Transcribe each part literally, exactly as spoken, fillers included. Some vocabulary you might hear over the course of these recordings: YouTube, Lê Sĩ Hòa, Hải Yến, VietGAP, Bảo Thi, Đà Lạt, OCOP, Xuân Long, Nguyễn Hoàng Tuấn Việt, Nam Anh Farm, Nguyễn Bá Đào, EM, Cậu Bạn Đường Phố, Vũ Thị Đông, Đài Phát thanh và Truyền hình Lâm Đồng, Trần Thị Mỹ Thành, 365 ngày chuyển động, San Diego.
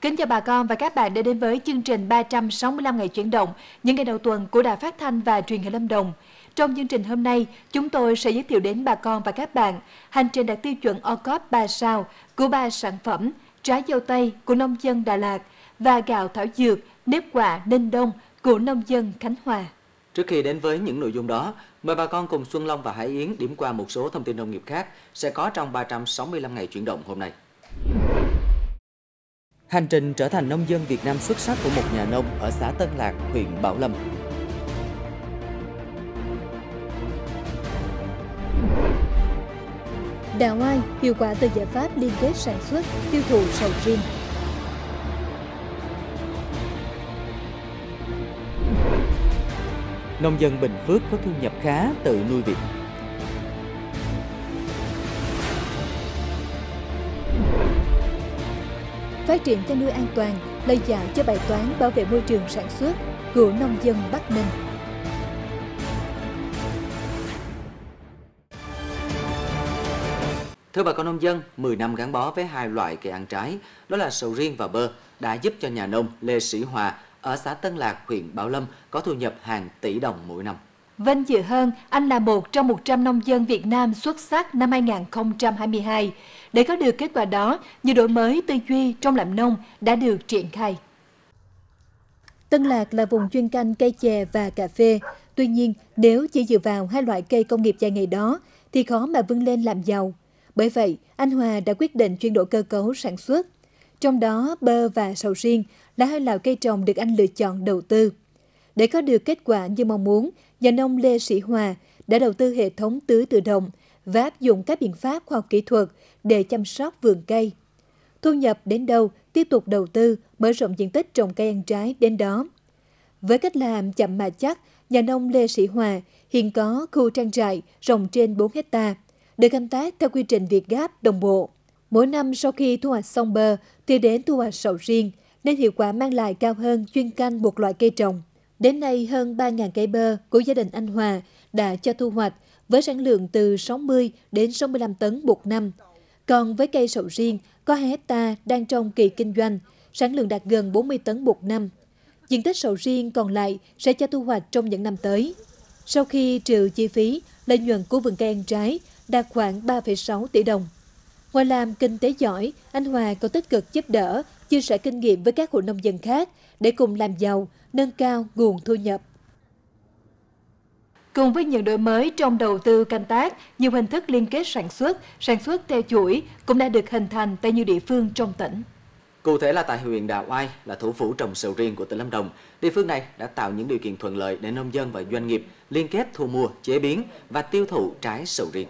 Kính chào bà con và các bạn đã đến với chương trình ba trăm sáu mươi lăm ngày chuyển động, những ngày đầu tuần của Đài Phát thanh và Truyền hình Lâm Đồng. Trong chương trình hôm nay, chúng tôi sẽ giới thiệu đến bà con và các bạn hành trình đạt tiêu chuẩn ô cốp ba sao của ba sản phẩm trái dâu tây của nông dân Đà Lạt và gạo thảo dược, nếp quả Ninh Đông của nông dân Khánh Hòa. Trước khi đến với những nội dung đó, mời bà con cùng Xuân Long và Hải Yến điểm qua một số thông tin nông nghiệp khác sẽ có trong ba trăm sáu mươi lăm ngày chuyển động hôm nay. Hành trình trở thành nông dân Việt Nam xuất sắc của một nhà nông ở xã Tân Lạc, huyện Bảo Lâm. Đà Oai hiệu quả từ giải pháp liên kết sản xuất, tiêu thụ sầu riêng. Nông dân Bình Phước có thu nhập khá từ nuôi vịt. Phát triển chăn nuôi an toàn, lời dạy cho bài toán bảo vệ môi trường sản xuất của nông dân Bắc Ninh. Thưa bà con nông dân, mười năm gắn bó với hai loại cây ăn trái, đó là sầu riêng và bơ, đã giúp cho nhà nông Lê Sĩ Hòa ở xã Tân Lạc, huyện Bảo Lâm có thu nhập hàng tỷ đồng mỗi năm. Vinh dự hơn, anh là một trong một trăm nông dân Việt Nam xuất sắc năm hai nghìn không trăm hai mươi hai. Để có được kết quả đó, nhiều đổi mới tư duy trong làm nông đã được triển khai. Tân Lạc là vùng chuyên canh cây chè và cà phê. Tuy nhiên, nếu chỉ dựa vào hai loại cây công nghiệp dài ngày đó, thì khó mà vươn lên làm giàu. Bởi vậy, anh Hòa đã quyết định chuyển đổi cơ cấu sản xuất. Trong đó, bơ và sầu riêng là hai loại cây trồng được anh lựa chọn đầu tư. Để có được kết quả như mong muốn, nhà nông Lê Sĩ Hòa đã đầu tư hệ thống tưới tự động và áp dụng các biện pháp khoa học kỹ thuật để chăm sóc vườn cây. Thu nhập đến đâu, tiếp tục đầu tư, mở rộng diện tích trồng cây ăn trái đến đó. Với cách làm chậm mà chắc, nhà nông Lê Sĩ Hòa hiện có khu trang trại rộng trên bốn hectare, được canh tác theo quy trình VietGAP đồng bộ. Mỗi năm sau khi thu hoạch xong bơ thì đến thu hoạch sầu riêng, nên hiệu quả mang lại cao hơn chuyên canh một loại cây trồng. Đến nay, hơn ba nghìn cây bơ của gia đình anh Hòa đã cho thu hoạch với sản lượng từ sáu mươi đến sáu mươi lăm tấn một năm. Còn với cây sầu riêng, có hai hectare đang trong kỳ kinh doanh, sản lượng đạt gần bốn mươi tấn một năm. Diện tích sầu riêng còn lại sẽ cho thu hoạch trong những năm tới. Sau khi trừ chi phí, lợi nhuận của vườn cây ăn trái đạt khoảng ba phẩy sáu tỷ đồng. Ngoài làm kinh tế giỏi, anh Hòa còn tích cực giúp đỡ, chia sẻ kinh nghiệm với các hộ nông dân khác để cùng làm giàu, nâng cao nguồn thu nhập. Cùng với những đổi mới trong đầu tư canh tác, nhiều hình thức liên kết sản xuất, sản xuất theo chuỗi cũng đã được hình thành tại nhiều địa phương trong tỉnh. Cụ thể là tại huyện Đà Oai, là thủ phủ trồng sầu riêng của tỉnh Lâm Đồng, địa phương này đã tạo những điều kiện thuận lợi để nông dân và doanh nghiệp liên kết thu mua, chế biến và tiêu thụ trái sầu riêng.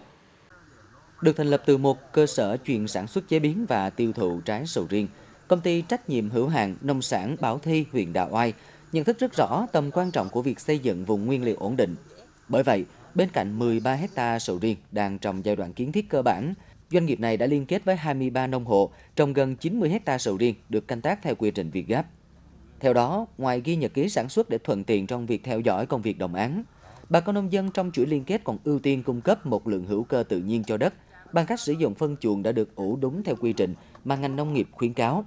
Được thành lập từ một cơ sở chuyên sản xuất, chế biến và tiêu thụ trái sầu riêng, Công ty trách nhiệm hữu hạn nông sản Bảo Thi huyện Đà Oai nhận thức rất rõ tầm quan trọng của việc xây dựng vùng nguyên liệu ổn định. Bởi vậy, bên cạnh mười ba hectare sầu riêng đang trong giai đoạn kiến thiết cơ bản, doanh nghiệp này đã liên kết với hai mươi ba nông hộ trồng gần chín mươi hectare sầu riêng được canh tác theo quy trình VietGAP. Theo đó, ngoài ghi nhật ký sản xuất để thuận tiện trong việc theo dõi công việc đồng án, bà con nông dân trong chuỗi liên kết còn ưu tiên cung cấp một lượng hữu cơ tự nhiên cho đất bằng cách sử dụng phân chuồng đã được ủ đúng theo quy trình mà ngành nông nghiệp khuyến cáo.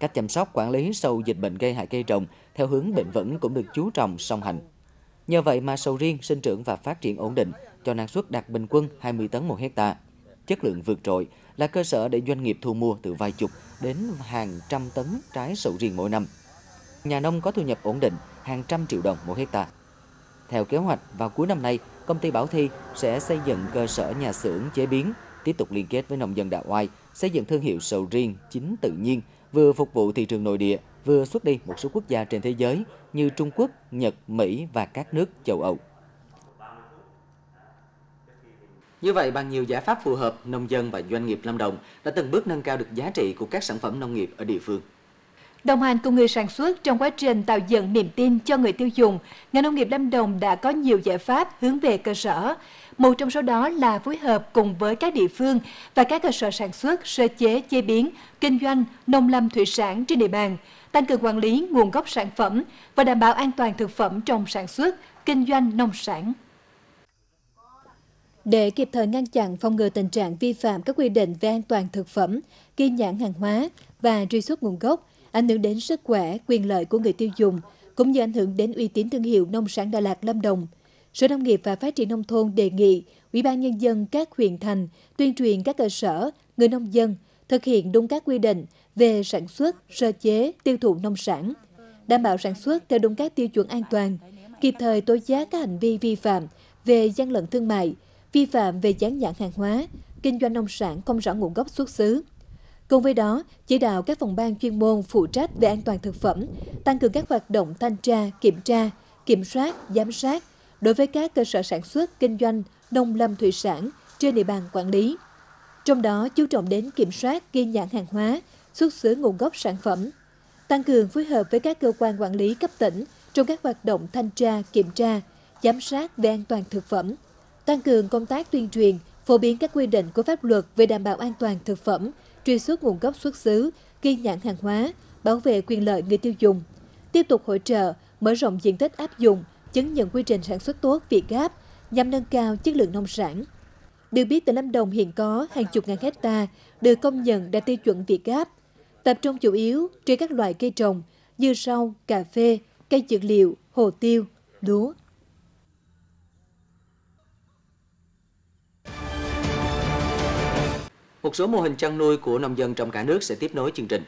Cách chăm sóc, quản lý sâu dịch bệnh gây hại cây trồng theo hướng bền vững cũng được chú trọng song hành. Nhờ vậy mà sầu riêng sinh trưởng và phát triển ổn định, cho năng suất đạt bình quân hai mươi tấn một hectare. Chất lượng vượt trội là cơ sở để doanh nghiệp thu mua từ vài chục đến hàng trăm tấn trái sầu riêng mỗi năm. Nhà nông có thu nhập ổn định hàng trăm triệu đồng mỗi hectare. Theo kế hoạch, vào cuối năm nay, công ty Bảo Thi sẽ xây dựng cơ sở nhà xưởng chế biến, tiếp tục liên kết với nông dân Đà Oai, xây dựng thương hiệu sầu riêng chính tự nhiên, vừa phục vụ thị trường nội địa, vừa xuất đi một số quốc gia trên thế giới như Trung Quốc, Nhật, Mỹ và các nước châu Âu. Như vậy, bằng nhiều giải pháp phù hợp, nông dân và doanh nghiệp Lâm Đồng đã từng bước nâng cao được giá trị của các sản phẩm nông nghiệp ở địa phương. Đồng hành cùng người sản xuất trong quá trình tạo dựng niềm tin cho người tiêu dùng, ngành nông nghiệp Lâm Đồng đã có nhiều giải pháp hướng về cơ sở. Một trong số đó là phối hợp cùng với các địa phương và các cơ sở sản xuất, sơ chế, chế biến, kinh doanh nông lâm thủy sản trên địa bàn, tăng cường quản lý nguồn gốc sản phẩm và đảm bảo an toàn thực phẩm trong sản xuất, kinh doanh nông sản. Để kịp thời ngăn chặn, phòng ngừa tình trạng vi phạm các quy định về an toàn thực phẩm, ghi nhãn hàng hóa và truy xuất nguồn gốc, ảnh hưởng đến sức khỏe, quyền lợi của người tiêu dùng, cũng như ảnh hưởng đến uy tín thương hiệu nông sản Đà Lạt, Lâm Đồng. Sở Nông nghiệp và Phát triển Nông thôn đề nghị Ủy ban Nhân dân các huyện thành tuyên truyền các cơ sở, người nông dân thực hiện đúng các quy định về sản xuất, sơ chế, tiêu thụ nông sản, đảm bảo sản xuất theo đúng các tiêu chuẩn an toàn, kịp thời tố giác các hành vi vi phạm về gian lận thương mại, vi phạm về dán nhãn hàng hóa, kinh doanh nông sản không rõ nguồn gốc xuất xứ. Cùng với đó, chỉ đạo các phòng ban chuyên môn phụ trách về an toàn thực phẩm, tăng cường các hoạt động thanh tra, kiểm tra, kiểm soát, giám sát đối với các cơ sở sản xuất, kinh doanh nông lâm thủy sản trên địa bàn quản lý. Trong đó, chú trọng đến kiểm soát ghi nhãn hàng hóa, xuất xứ nguồn gốc sản phẩm, tăng cường phối hợp với các cơ quan quản lý cấp tỉnh trong các hoạt động thanh tra, kiểm tra, giám sát về an toàn thực phẩm, tăng cường công tác tuyên truyền, phổ biến các quy định của pháp luật về đảm bảo an toàn thực phẩm, truy xuất nguồn gốc xuất xứ, ghi nhãn hàng hóa, bảo vệ quyền lợi người tiêu dùng. Tiếp tục hỗ trợ, mở rộng diện tích áp dụng, chứng nhận quy trình sản xuất tốt VietGAP nhằm nâng cao chất lượng nông sản. Được biết, tỉnh Lâm Đồng hiện có hàng chục ngàn hectare được công nhận đạt tiêu chuẩn VietGAP, tập trung chủ yếu trên các loại cây trồng, như rau, cà phê, cây dược liệu, hồ tiêu, lúa. Một số mô hình chăn nuôi của nông dân trong cả nước sẽ tiếp nối chương trình.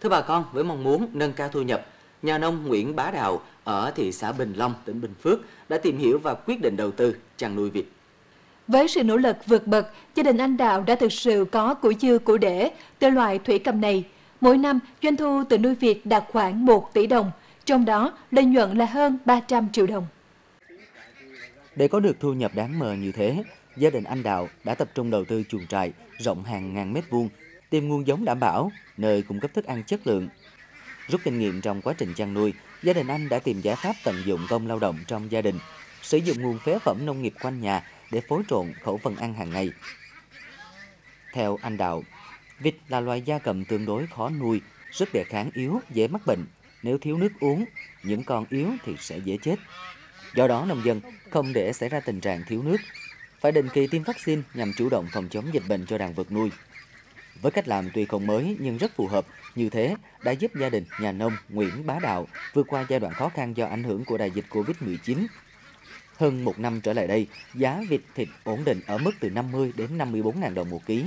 Thưa bà con, với mong muốn nâng cao thu nhập, nhà nông Nguyễn Bá Đào ở thị xã Bình Long, tỉnh Bình Phước đã tìm hiểu và quyết định đầu tư chăn nuôi vịt. Với sự nỗ lực vượt bậc, gia đình anh Đào đã thực sự có của dư của để từ loài thủy cầm này. Mỗi năm, doanh thu từ nuôi vịt đạt khoảng một tỷ đồng, trong đó lợi nhuận là hơn ba trăm triệu đồng. Để có được thu nhập đáng mơ như thế, gia đình anh Đào đã tập trung đầu tư chuồng trại rộng hàng ngàn mét vuông, tìm nguồn giống đảm bảo, nơi cung cấp thức ăn chất lượng. Rút kinh nghiệm trong quá trình chăn nuôi, gia đình anh đã tìm giải pháp tận dụng công lao động trong gia đình, sử dụng nguồn phế phẩm nông nghiệp quanh nhà để phối trộn khẩu phần ăn hàng ngày. Theo anh Đào, vịt là loài gia cầm tương đối khó nuôi, sức đề kháng yếu, dễ mắc bệnh. Nếu thiếu nước uống, những con yếu thì sẽ dễ chết. Do đó, nông dân không để xảy ra tình trạng thiếu nước, phải định kỳ tiêm vaccine nhằm chủ động phòng chống dịch bệnh cho đàn vật nuôi. Với cách làm tuy không mới nhưng rất phù hợp, như thế đã giúp gia đình nhà nông Nguyễn Bá Đào vượt qua giai đoạn khó khăn do ảnh hưởng của đại dịch Covid mười chín. Hơn một năm trở lại đây, giá vịt thịt ổn định ở mức từ năm mươi đến năm mươi bốn nghìn đồng một ký.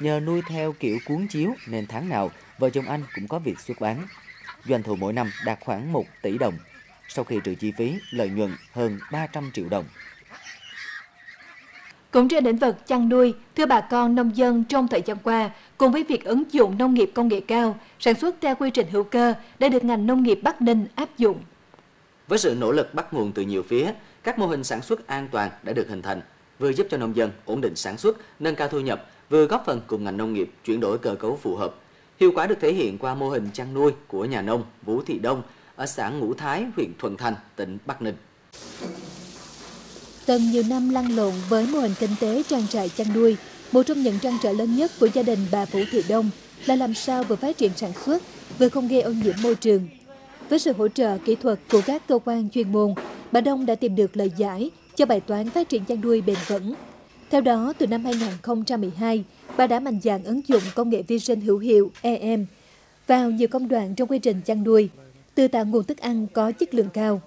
Nhờ nuôi theo kiểu cuốn chiếu nên tháng nào vợ chồng anh cũng có việc xuất bán. Doanh thu mỗi năm đạt khoảng một tỷ đồng, sau khi trừ chi phí lợi nhuận hơn ba trăm triệu đồng. Cũng trên lĩnh vực chăn nuôi, thưa bà con nông dân, trong thời gian qua, cùng với việc ứng dụng nông nghiệp công nghệ cao, sản xuất theo quy trình hữu cơ đã được ngành nông nghiệp Bắc Ninh áp dụng. Với sự nỗ lực bắt nguồn từ nhiều phía, các mô hình sản xuất an toàn đã được hình thành, vừa giúp cho nông dân ổn định sản xuất, nâng cao thu nhập, vừa góp phần cùng ngành nông nghiệp chuyển đổi cơ cấu phù hợp. Hiệu quả được thể hiện qua mô hình chăn nuôi của nhà nông Vũ Thị Đông ở xã Ngũ Thái, huyện Thuận Thành, tỉnh Bắc Ninh. Từng nhiều năm lăn lộn với mô hình kinh tế trang trại chăn nuôi, một trong những trăn trở lớn nhất của gia đình bà Vũ Thị Đông là làm sao vừa phát triển sản xuất, vừa không gây ô nhiễm môi trường. Với sự hỗ trợ kỹ thuật của các cơ quan chuyên môn, bà Đông đã tìm được lời giải cho bài toán phát triển chăn nuôi bền vững. Theo đó, từ năm hai nghìn không trăm mười hai, bà đã mạnh dạn ứng dụng công nghệ vi sinh hữu hiệu E M vào nhiều công đoạn trong quy trình chăn nuôi, từ tạo nguồn thức ăn có chất lượng cao.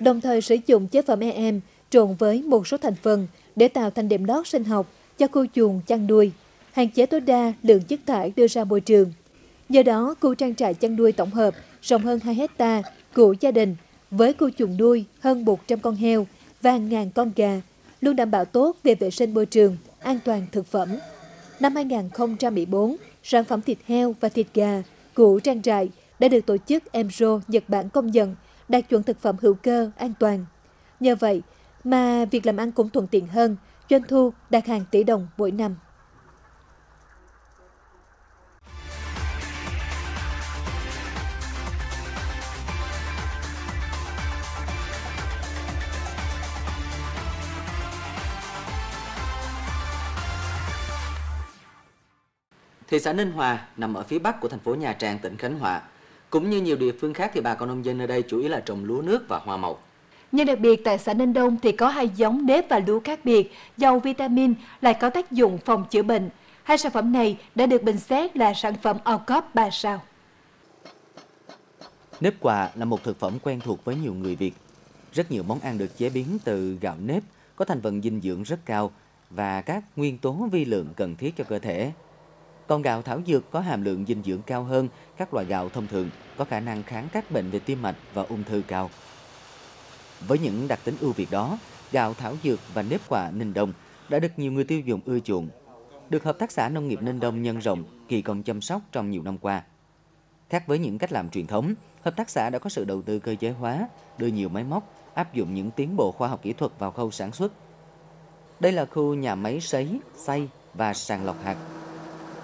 Đồng thời sử dụng chế phẩm E M trộn với một số thành phần để tạo thành đệm lót sinh học cho khu chuồng chăn nuôi, hạn chế tối đa lượng chất thải đưa ra môi trường. Nhờ đó, khu trang trại chăn nuôi tổng hợp rộng hơn hai hectare của gia đình với khu chuồng nuôi hơn một trăm con heo và ngàn con gà, luôn đảm bảo tốt về vệ sinh môi trường, an toàn thực phẩm. Năm hai nghìn không trăm mười bốn, sản phẩm thịt heo và thịt gà của trang trại đã được tổ chức E M R O Nhật Bản công nhận đạt chuẩn thực phẩm hữu cơ an toàn. Nhờ vậy mà việc làm ăn cũng thuận tiện hơn, doanh thu đạt hàng tỷ đồng mỗi năm. Thị xã Ninh Hòa nằm ở phía bắc của thành phố Nha Trang, tỉnh Khánh Hòa. Cũng như nhiều địa phương khác thì bà con nông dân nơi đây chủ yếu là trồng lúa nước và hoa màu. Nhưng đặc biệt tại xã Ninh Đông thì có hai giống nếp và lúa khác biệt, giàu vitamin, lại có tác dụng phòng chữa bệnh. Hai sản phẩm này đã được bình xét là sản phẩm ô cốp ba sao. Nếp quà là một thực phẩm quen thuộc với nhiều người Việt. Rất nhiều món ăn được chế biến từ gạo nếp có thành phần dinh dưỡng rất cao và các nguyên tố vi lượng cần thiết cho cơ thể. Còn gạo thảo dược có hàm lượng dinh dưỡng cao hơn các loại gạo thông thường, có khả năng kháng các bệnh về tim mạch và ung thư cao. Với những đặc tính ưu việt đó, gạo thảo dược và nếp quà Ninh Đồng đã được nhiều người tiêu dùng ưa chuộng, được Hợp tác xã Nông nghiệp Ninh Đồng nhân rộng, kỳ công chăm sóc trong nhiều năm qua. Khác với những cách làm truyền thống, Hợp tác xã đã có sự đầu tư cơ giới hóa, đưa nhiều máy móc, áp dụng những tiến bộ khoa học kỹ thuật vào khâu sản xuất. Đây là khu nhà máy sấy, xay và sàng lọc hạt.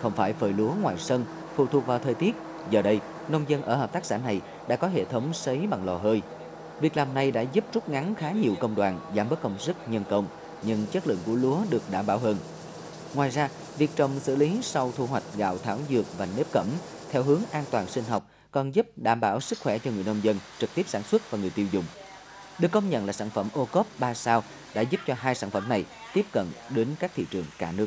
Không phải phơi lúa ngoài sân, phụ thuộc vào thời tiết, giờ đây, nông dân ở hợp tác xã này đã có hệ thống sấy bằng lò hơi. Việc làm này đã giúp rút ngắn khá nhiều công đoạn, giảm bớt công sức nhân công, nhưng chất lượng của lúa được đảm bảo hơn. Ngoài ra, việc trồng xử lý sau thu hoạch gạo thảo dược và nếp cẩm theo hướng an toàn sinh học còn giúp đảm bảo sức khỏe cho người nông dân, trực tiếp sản xuất và người tiêu dùng. Được công nhận là sản phẩm ô cốp ba sao đã giúp cho hai sản phẩm này tiếp cận đến các thị trường cả nước.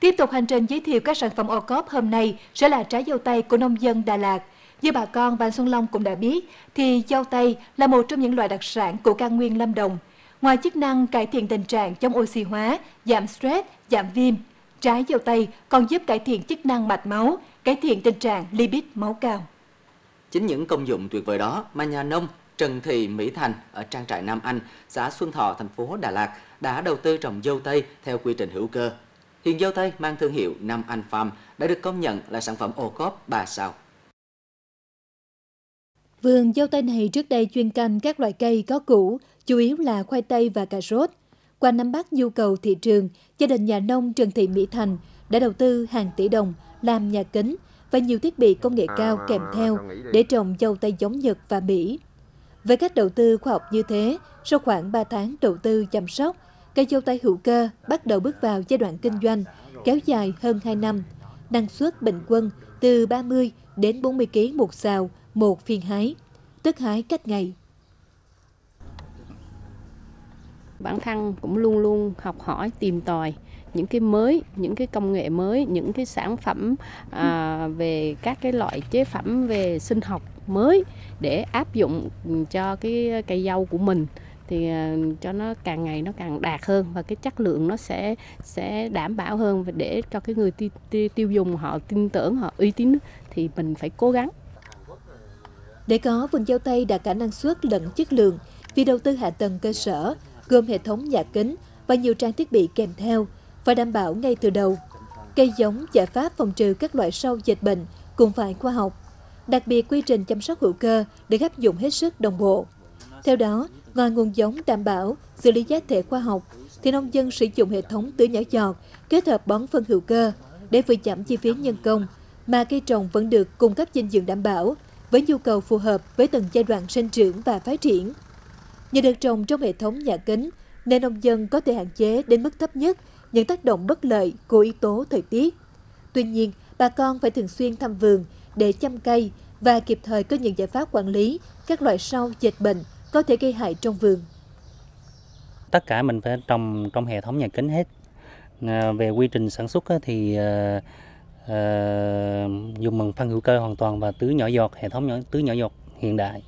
Tiếp tục hành trình giới thiệu các sản phẩm ô cốp hôm nay sẽ là trái dâu tây của nông dân Đà Lạt. Như bà con và Xuân Long cũng đã biết, thì dâu tây là một trong những loại đặc sản của cao nguyên Lâm Đồng. Ngoài chức năng cải thiện tình trạng chống oxy hóa, giảm stress, giảm viêm, trái dâu tây còn giúp cải thiện chức năng mạch máu, cải thiện tình trạng lipid máu cao. Chính những công dụng tuyệt vời đó mà nhà nông Trần Thị Mỹ Thành ở trang trại Nam Anh, xã Xuân Thọ, thành phố Đà Lạt đã đầu tư trồng dâu tây theo quy trình hữu cơ. Hiện dâu tây mang thương hiệu Nam Anh Farm đã được công nhận là sản phẩm ô cốp ba sao. Vườn dâu tây này trước đây chuyên canh các loại cây có củ, chủ yếu là khoai tây và cà rốt. Qua nắm bắt nhu cầu thị trường, gia đình nhà nông Trần Thị Mỹ Thành đã đầu tư hàng tỷ đồng làm nhà kính và nhiều thiết bị công nghệ cao kèm theo để trồng dâu tây giống Nhật và Mỹ. Với cách đầu tư khoa học như thế, sau khoảng ba tháng đầu tư chăm sóc, cây dâu tây hữu cơ bắt đầu bước vào giai đoạn kinh doanh, kéo dài hơn hai năm. Năng suất bình quân từ ba mươi đến bốn mươi ki lô gam một sào, một phiên hái, tức hái cách ngày. Bản thân cũng luôn luôn học hỏi, tìm tòi những cái mới, những cái công nghệ mới, những cái sản phẩm à, về các cái loại chế phẩm về sinh học mới để áp dụng cho cái cây dâu của mình, thì cho nó càng ngày nó càng đạt hơn và cái chất lượng nó sẽ sẽ đảm bảo hơn, và để cho cái người tiêu, tiêu, tiêu dùng họ tin tưởng, họ uy tín thì mình phải cố gắng. Để có vườn dâu tây đạt cả năng suất lẫn chất lượng, vì đầu tư hạ tầng cơ sở gồm hệ thống nhà kính và nhiều trang thiết bị kèm theo phải đảm bảo ngay từ đầu. Cây giống, giải pháp phòng trừ các loại sâu, dịch bệnh cũng phải khoa học. Đặc biệt quy trình chăm sóc hữu cơ được áp dụng hết sức đồng bộ. Theo đó, ngoài nguồn giống đảm bảo, xử lý giá thể khoa học, thì nông dân sử dụng hệ thống tưới nhỏ giọt kết hợp bón phân hữu cơ để vừa giảm chi phí nhân công mà cây trồng vẫn được cung cấp dinh dưỡng đảm bảo, với nhu cầu phù hợp với từng giai đoạn sinh trưởng và phát triển. Nhờ được trồng trong hệ thống nhà kính, nên nông dân có thể hạn chế đến mức thấp nhất những tác động bất lợi của yếu tố thời tiết. Tuy nhiên, bà con phải thường xuyên thăm vườn để chăm cây và kịp thời có những giải pháp quản lý các loại sâu, dịch bệnh có thể gây hại trong vườn. Tất cả mình phải trồng trong hệ thống nhà kính hết. Về quy trình sản xuất thì À, dùng bằng phân hữu cơ hoàn toàn và tưới nhỏ giọt, hệ thống nhỏ, tưới nhỏ giọt hiện đại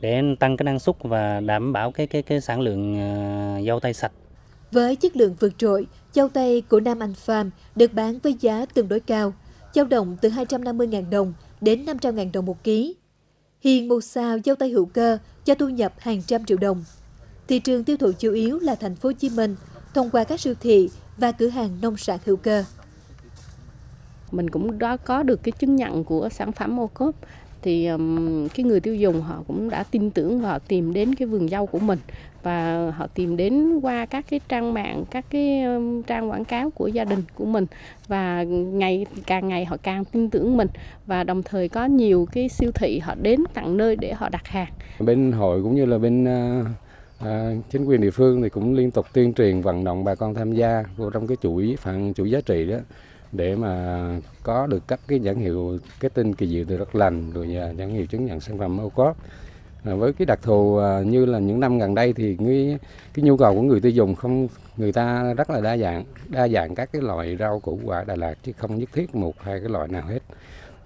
để tăng cái năng suất và đảm bảo cái cái cái sản lượng à, dâu tây sạch. Với chất lượng vượt trội, dâu tây của Nam Anh Farm được bán với giá tương đối cao, dao động từ hai trăm năm mươi nghìn đồng đến năm trăm nghìn đồng một ký. Hiện một sào dâu tây hữu cơ cho thu nhập hàng trăm triệu đồng. Thị trường tiêu thụ chủ yếu là thành phố Hồ Chí Minh thông qua các siêu thị và cửa hàng nông sản hữu cơ. Mình cũng đã có được cái chứng nhận của sản phẩm ô cốp, thì um, cái người tiêu dùng họ cũng đã tin tưởng và họ tìm đến cái vườn dâu của mình, và họ tìm đến qua các cái trang mạng, các cái um, trang quảng cáo của gia đình của mình, và ngày càng ngày họ càng tin tưởng mình, và đồng thời có nhiều cái siêu thị họ đến tận nơi để họ đặt hàng. Bên hội cũng như là bên uh, uh, chính quyền địa phương thì cũng liên tục tuyên truyền vận động bà con tham gia vô trong cái chuỗi phần chuỗi giá trị đó, để mà có được cấp cái nhãn hiệu cái tên kỳ diệu từ đất lành, rồi nhãn hiệu chứng nhận sản phẩm ô cốp. Với cái đặc thù như là những năm gần đây thì cái, cái nhu cầu của người tiêu dùng không người ta rất là đa dạng, đa dạng các cái loại rau củ quả Đà Lạt, chứ không nhất thiết một hai cái loại nào hết.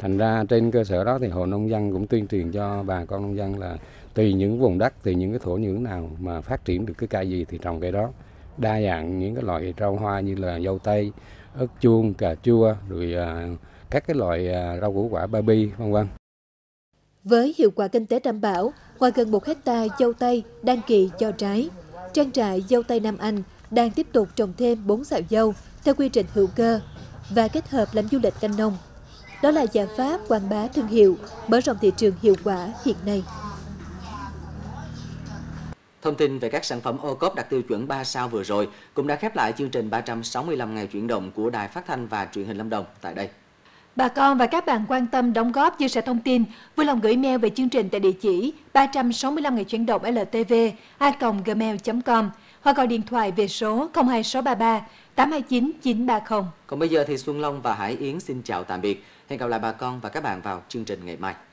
Thành ra trên cơ sở đó thì hội nông dân cũng tuyên truyền cho bà con nông dân là tùy những vùng đất, tùy những cái thổ nhưỡng nào mà phát triển được cái cây gì thì trồng cây đó. Đa dạng những cái loại rau hoa như là dâu tây, ớt chuông, cà chua, rồi các cái loại rau củ quả baby, vân vân. Với hiệu quả kinh tế đảm bảo, ngoài gần một hectare dâu tây đang kỳ cho trái, trang trại dâu tây Nam Anh đang tiếp tục trồng thêm bốn sào dâu theo quy trình hữu cơ và kết hợp làm du lịch canh nông. Đó là giải pháp quảng bá thương hiệu, mở rộng thị trường hiệu quả hiện nay. Thông tin về các sản phẩm ô cốp đạt tiêu chuẩn ba sao vừa rồi cũng đã khép lại chương trình ba trăm sáu mươi lăm ngày chuyển động của Đài Phát thanh và Truyền hình Lâm Đồng tại đây. Bà con và các bạn quan tâm đóng góp chia sẻ thông tin, vui lòng gửi mail về chương trình tại địa chỉ ba trăm sáu mươi lăm ngày chuyển động L T V a còng gmail chấm com hoặc gọi điện thoại về số không hai sáu ba ba tám hai chín chín ba không. Còn bây giờ thì Xuân Long và Hải Yến xin chào tạm biệt. Hẹn gặp lại bà con và các bạn vào chương trình ngày mai.